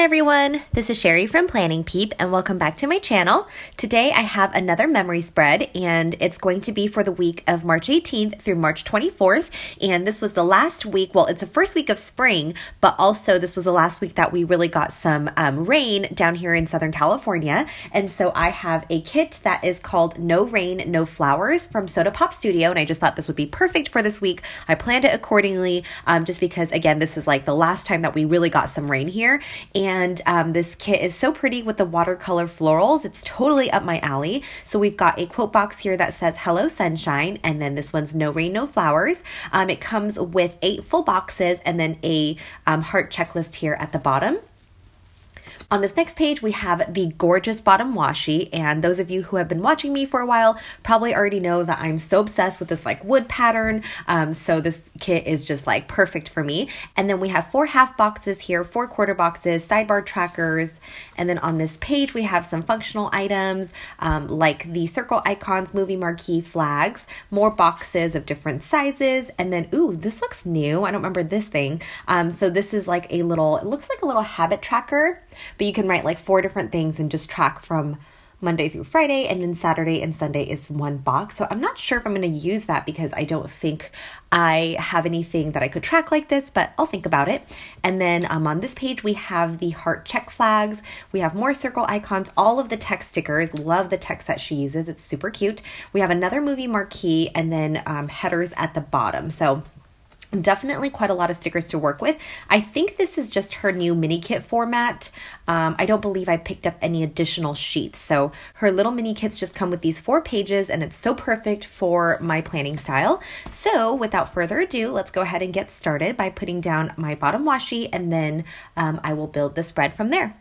Hi everyone, this is Sherry from Planning Peep and welcome back to my channel. Today I have another memory spread and it's going to be for the week of March 18th through March 24th. And this was the last week, well, it's the first week of spring, but also this was the last week that we really got some rain down here in Southern California. And so I have a kit that is called No Rain No Flowers from Soda Pop Studio. And I just thought this would be perfect for this week. I planned it accordingly just because, again, this is like the last time that we really got some rain here. And this kit is so pretty with the watercolor florals. It's totally up my alley. So we've got a quote box here that says, "Hello Sunshine." And then this one's No Rain, No Flowers. It comes with 8 full boxes and then a heart checklist here at the bottom. On this next page, we have the gorgeous bottom washi, and those of you who have been watching me for a while probably already know that I'm so obsessed with this like wood pattern, so this kit is just like perfect for me. And then we have 4 half boxes here, 4 quarter boxes, sidebar trackers, and then on this page we have some functional items like the circle icons, movie marquee, flags, more boxes of different sizes, and then, ooh, this looks new. I don't remember this thing. So this is like a little, it looks like a little habit tracker. But you can write like 4 different things and just track from Monday through Friday, and then Saturday and Sunday is 1 box. So I'm not sure if I'm going to use that because I don't think I have anything that I could track like this, but I'll think about it. And then on this page, we have the heart check flags. We have more circle icons, all of the text stickers. Love the text that she uses. It's super cute. We have another movie marquee and then headers at the bottom. So definitely quite a lot of stickers to work with. I think this is just her new mini kit format. I don't believe I picked up any additional sheets. So her little mini kits just come with these 4 pages and it's so perfect for my planning style. So without further ado, let's go ahead and get started by putting down my bottom washi, and then I will build the spread from there.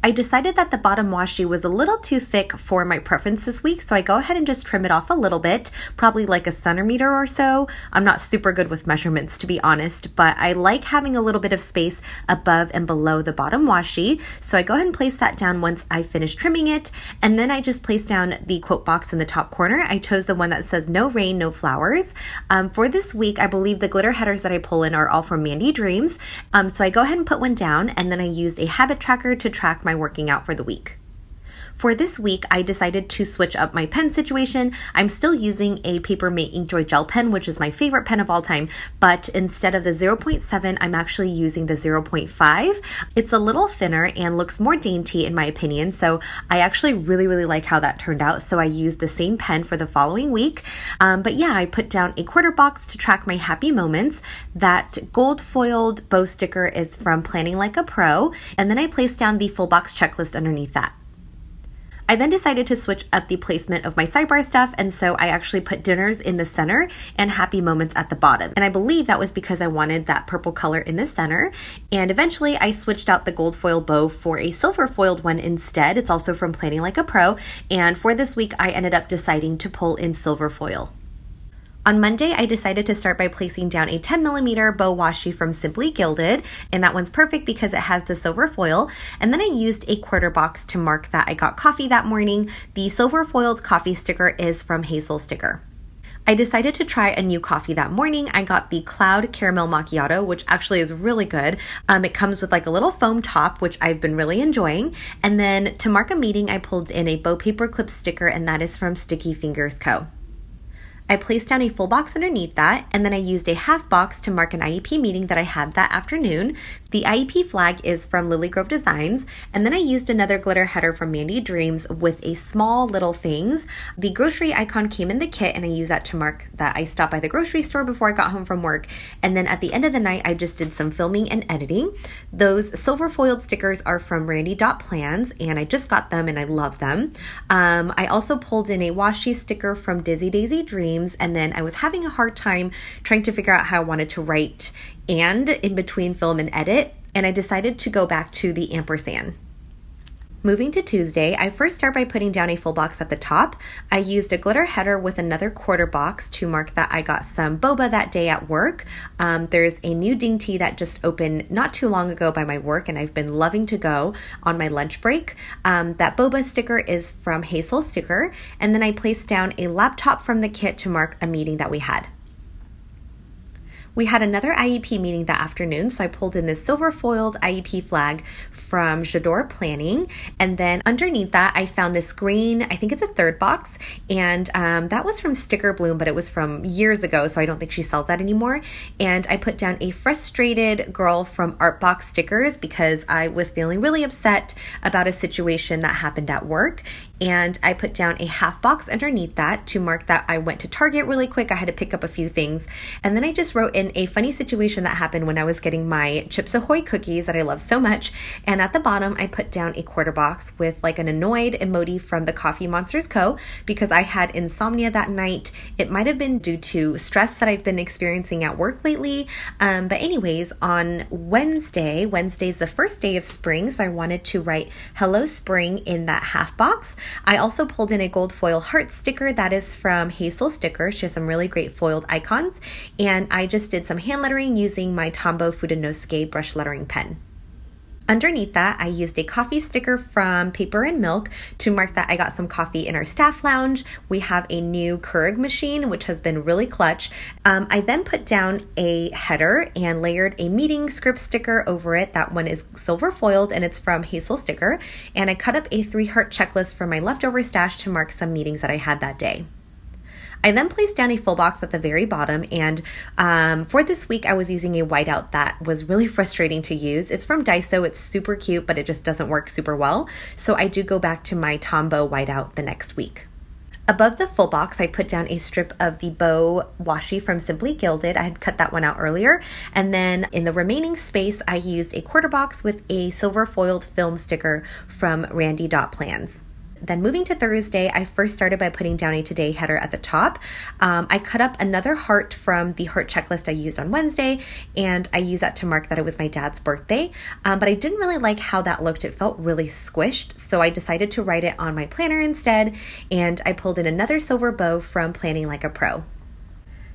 I decided that the bottom washi was a little too thick for my preference this week, so I go ahead and just trim it off a little bit, probably like a centimeter or so. I'm not super good with measurements, to be honest, but I like having a little bit of space above and below the bottom washi, so I go ahead and place that down once I finish trimming it, and then I just place down the quote box in the top corner. I chose the one that says No Rain, No Flowers. For this week, I believe the glitter headers that I pull in are all from Mandy Dreams, so I go ahead and put one down, and then I used a habit tracker to track my working out for the week. For this week, I decided to switch up my pen situation. I'm still using a Paper Mate Ink Joy gel pen, which is my favorite pen of all time, but instead of the 0.7, I'm actually using the 0.5. It's a little thinner and looks more dainty in my opinion, so I actually really like how that turned out, so I used the same pen for the following week. But yeah, I put down a quarter box to track my happy moments. That gold foiled bow sticker is from Planning Like a Pro, and then I placed down the full box checklist underneath that. I then decided to switch up the placement of my sidebar stuff, and so I actually put dinners in the center and happy moments at the bottom. And I believe that was because I wanted that purple color in the center. And eventually I switched out the gold foil bow for a silver foiled one instead. It's also from Planning Like a Pro. And for this week, I ended up deciding to pull in silver foil. On Monday, I decided to start by placing down a 10mm bow washi from Simply Gilded, and that one's perfect because it has the silver foil, and then I used a quarter box to mark that I got coffee that morning. The silver foiled coffee sticker is from Hazel Sticker. I decided to try a new coffee that morning. I got the Cloud Caramel Macchiato, which actually is really good. It comes with like a little foam top, which I've been really enjoying. And then to mark a meeting, I pulled in a bow paperclip sticker, and that is from Sticky Fingers Co. I placed down a full box underneath that, and then I used a half box to mark an IEP meeting that I had that afternoon. The IEP flag is from Lily Grove Designs, and then I used another glitter header from Mandy Dreams with a small little things. The grocery icon came in the kit, and I used that to mark that I stopped by the grocery store before I got home from work, and then at the end of the night, I just did some filming and editing. Those silver foiled stickers are from Randi DOT Plans, and I just got them, and I love them. I also pulled in a washi sticker from Dizzy Daisy Dreams, and then I was having a hard time trying to figure out how I wanted to write "and" in between film and edit, and I decided to go back to the ampersand. Moving to Tuesday, I first start by putting down a full box at the top. I used a glitter header with another quarter box to mark that I got some boba that day at work. There's a new Ding tea that just opened not too long ago by my work, and I've been loving to go on my lunch break. That boba sticker is from Hazel Sticker, and then I placed down a laptop from the kit to mark a meeting that we had. We had another IEP meeting that afternoon, so I pulled in this silver foiled IEP flag from J'adore Planning, and then underneath that I found this green, I think it's a third box, and that was from Sticker Bloom, but it was from years ago, so I don't think she sells that anymore. And I put down a frustrated girl from Artbox Stickers because I was feeling really upset about a situation that happened at work, and I put down a half box underneath that to mark that I went to Target really quick, I had to pick up a few things, and then I just wrote in a funny situation that happened when I was getting my Chips Ahoy cookies that I love so much. And at the bottom I put down a quarter box with like an annoyed emoji from the Coffee Monsters Co, because I had insomnia that night. It might have been due to stress that I've been experiencing at work lately, but anyways, on Wednesday's the first day of spring, so I wanted to write Hello Spring in that half box. I also pulled in a gold foil heart sticker that is from Hazel Sticker. She has some really great foiled icons, and I just did some hand lettering using my Tombow Fudenosuke brush lettering pen. Underneath that, I used a coffee sticker from Paper and Milk to mark that I got some coffee in our staff lounge. We have a new Keurig machine, which has been really clutch. I then put down a header and layered a meeting script sticker over it. That one is silver foiled and it's from Hazel Sticker. And I cut up a 3-heart checklist from my leftover stash to mark some meetings that I had that day. I then placed down a full box at the very bottom, and for this week I was using a whiteout that was really frustrating to use. It's from Daiso, it's super cute, but it just doesn't work super well, so I do go back to my Tombow whiteout the next week. Above the full box, I put down a strip of the bow washi from Simply Gilded. I had cut that one out earlier. And then in the remaining space, I used a quarter box with a silver foiled film sticker from Randi DOT Plans. Then moving to Thursday, I first started by putting down a today header at the top. I cut up another heart from the heart checklist I used on Wednesday, and I used that to mark that it was my dad's birthday, but I didn't really like how that looked. It felt really squished, so I decided to write it on my planner instead, and I pulled in another silver bow from Planning Like a Pro.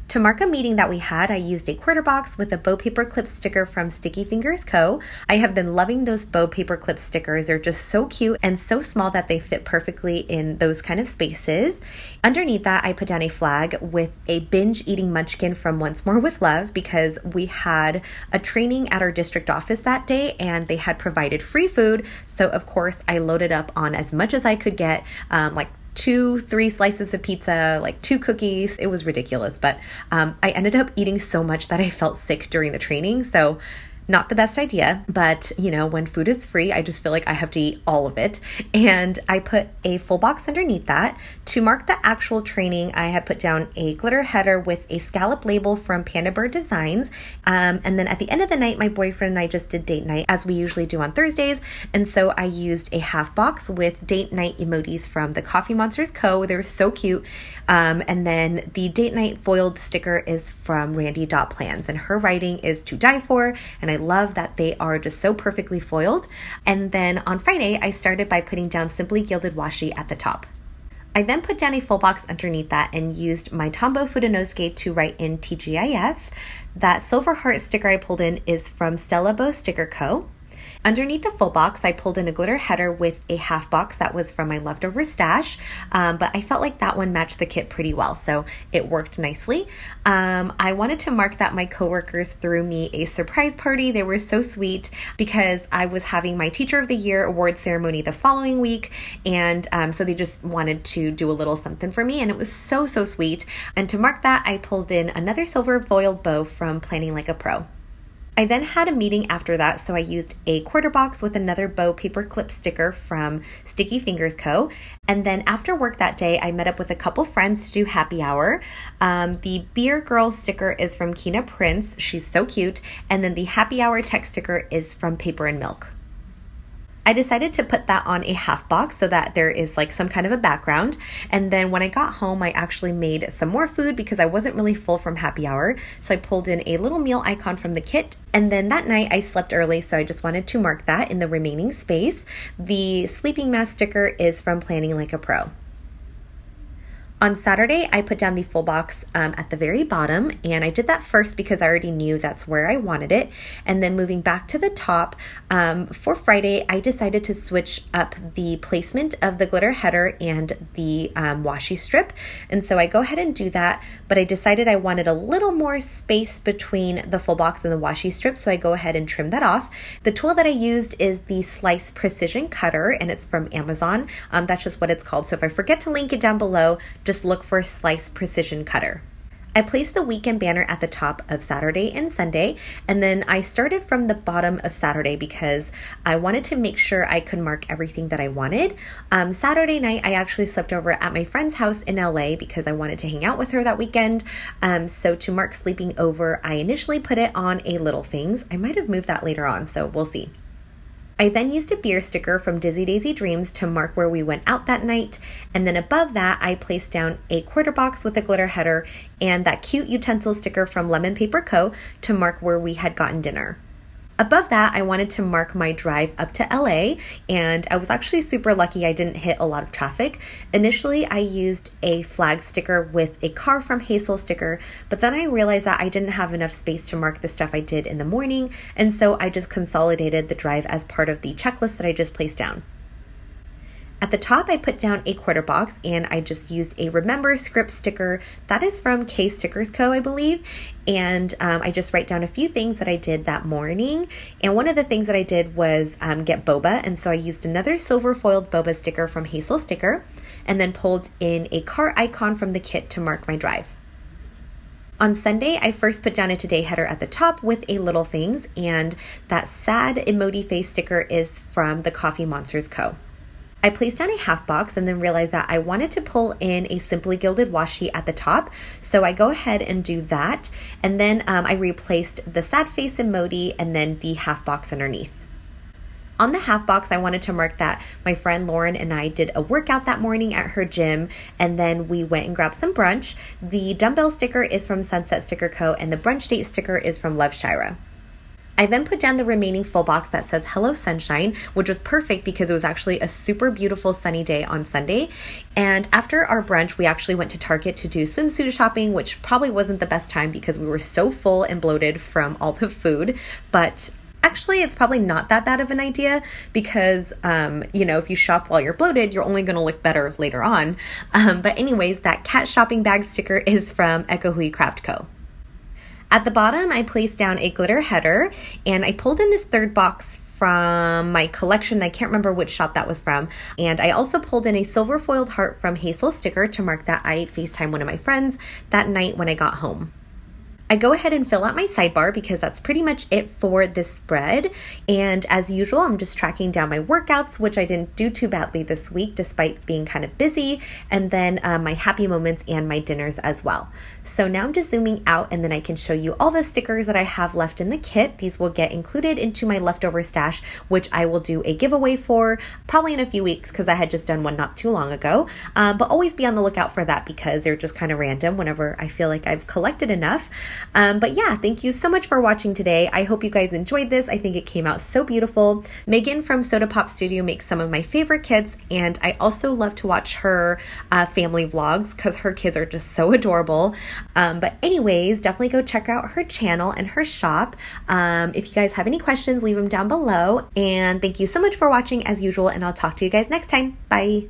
To mark a meeting that we had, I used a quarter box with a bow paperclip sticker from Sticky Fingers Co. I have been loving those bow paperclip stickers. They're just so cute and so small that they fit perfectly in those kind of spaces. Underneath that, I put down a flag with a binge eating munchkin from Once More With Love, because we had a training at our district office that day and they had provided free food. So of course I loaded up on as much as I could get, like 2-3 slices of pizza, like 2 cookies. It was ridiculous, but I ended up eating so much that I felt sick during the training, so not the best idea, but you know, when food is free, I just feel like I have to eat all of it. And I put a full box underneath that. To mark the actual training, I had put down a glitter header with a scallop label from Pandabird Designs. And then at the end of the night, my boyfriend and I just did date night as we usually do on Thursdays. And so I used a half box with date night emojis from the Coffee Monsters Co. They were so cute. And then the date night foiled sticker is from Randi DOT Plans, and her writing is to die for. And I love that they are just so perfectly foiled. And then on Friday, I started by putting down Simply Gilded washi at the top. I then put down a full box underneath that and used my Tombow Fudenosuke to write in TGIF. That silver heart sticker I pulled in is from Stella Beau Sticker Co. Underneath the full box, I pulled in a glitter header with a half box that was from my leftover stash, but I felt like that one matched the kit pretty well, so it worked nicely. I wanted to mark that my coworkers threw me a surprise party. They were so sweet because I was having my Teacher of the Year award ceremony the following week, and so they just wanted to do a little something for me, and it was so, so sweet. And to mark that, I pulled in another silver foiled bow from Planning Like a Pro. I then had a meeting after that, so I used a quarter box with another bow paperclip sticker from Sticky Fingers Co. And then after work that day, I met up with a couple friends to do happy hour. The Beer Girl sticker is from Keena Prints. She's so cute. And then the happy hour text sticker is from Paper and Milk. I decided to put that on a half box so that there is like some kind of a background. And then when I got home, I actually made some more food because I wasn't really full from happy hour. So I pulled in a little meal icon from the kit. And then that night I slept early, so I just wanted to mark that in the remaining space. The sleeping mask sticker is from Planning Like a Pro. On Saturday, I put down the full box at the very bottom, and I did that first because I already knew that's where I wanted it. And then moving back to the top, for Friday, I decided to switch up the placement of the glitter header and the washi strip. And so I go ahead and do that, but I decided I wanted a little more space between the full box and the washi strip, so I go ahead and trim that off. The tool that I used is the Slice Precision Cutter, and it's from Amazon. That's just what it's called, so if I forget to link it down below, just look for Slice Precision Cutter. I placed the weekend banner at the top of Saturday and Sunday, and then I started from the bottom of Saturday because I wanted to make sure I could mark everything that I wanted. Saturday night, I actually slept over at my friend's house in LA because I wanted to hang out with her that weekend. So to mark sleeping over, I initially put it on a little things. I might have moved that later on, so we'll see. I then used a beer sticker from Dizzy Daisy Dreams to mark where we went out that night, and then above that I placed down a quarter box with a glitter header and that cute utensil sticker from Lemon Paper Co. to mark where we had gotten dinner. Above that, I wanted to mark my drive up to LA, and I was actually super lucky I didn't hit a lot of traffic. Initially, I used a flag sticker with a car from Hazel Sticker, but then I realized that I didn't have enough space to mark the stuff I did in the morning, and so I just consolidated the drive as part of the checklist that I just placed down. At the top, I put down a quarter box, and I just used a Remember Script sticker. That is from K Stickers Co, I believe. And I just write down a few things that I did that morning. And one of the things that I did was get boba. And so I used another silver foiled boba sticker from Hazel Sticker, and then pulled in a car icon from the kit to mark my drive. On Sunday, I first put down a today header at the top with a little things, and that sad emoji face sticker is from the Coffee Monsters Co. I placed down a half box and then realized that I wanted to pull in a Simply Gilded washi at the top, so I go ahead and do that, and then I replaced the sad face emoji and then the half box underneath. On the half box, I wanted to mark that my friend Lauren and I did a workout that morning at her gym, and then we went and grabbed some brunch. The dumbbell sticker is from Sunset Sticker Co, and the brunch date sticker is from Love Shira. I then put down the remaining full box that says Hello Sunshine, which was perfect because it was actually a super beautiful sunny day on Sunday. And after our brunch, we actually went to Target to do swimsuit shopping, which probably wasn't the best time because we were so full and bloated from all the food. But actually, it's probably not that bad of an idea because, you know, if you shop while you're bloated, you're only going to look better later on. But anyways, that cat shopping bag sticker is from Ekohui Craft Co. At the bottom, I placed down a glitter header, and I pulled in this third box from my collection. I can't remember which shop that was from. And I also pulled in a silver foiled heart from Hazel Sticker to mark that I FaceTimed one of my friends that night when I got home. I go ahead and fill out my sidebar because that's pretty much it for this spread. And as usual, I'm just tracking down my workouts, which I didn't do too badly this week despite being kind of busy, and then my happy moments and my dinners as well. So now I'm just zooming out, and then I can show you all the stickers that I have left in the kit. These will get included into my leftover stash, which I will do a giveaway for probably in a few weeks because I had just done one not too long ago. But always be on the lookout for that because they're just kind of random whenever I feel like I've collected enough. But yeah, thank you so much for watching today. I hope you guys enjoyed this. I think it came out so beautiful. Megan from Soda Pop Studio makes some of my favorite kits, and I also love to watch her family vlogs because her kids are just so adorable. But anyways, definitely go check out her channel and her shop. If you guys have any questions, leave them down below. And thank you so much for watching as usual, and I'll talk to you guys next time. Bye.